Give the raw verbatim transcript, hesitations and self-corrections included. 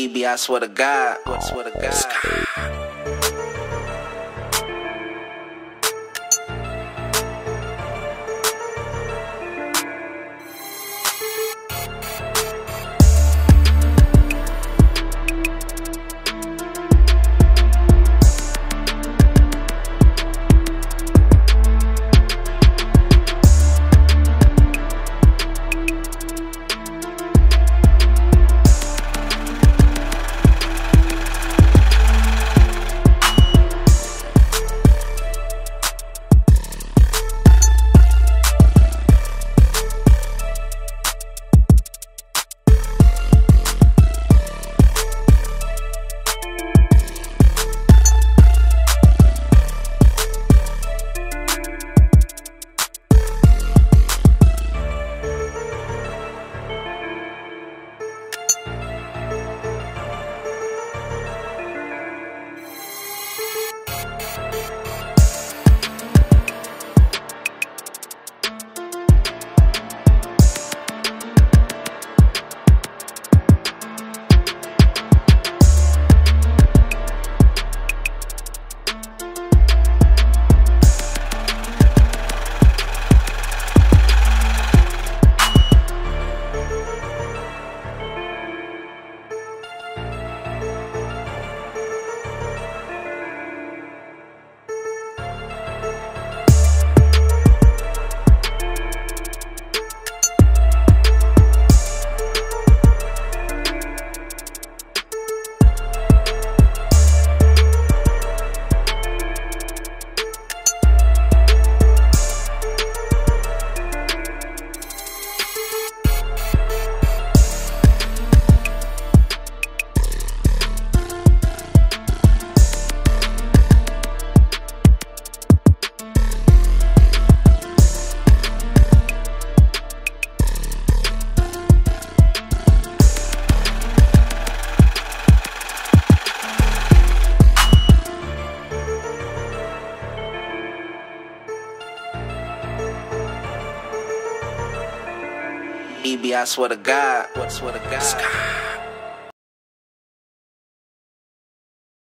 E B, I swear to God, I swear to God. E B, I swear to God, I swear to God.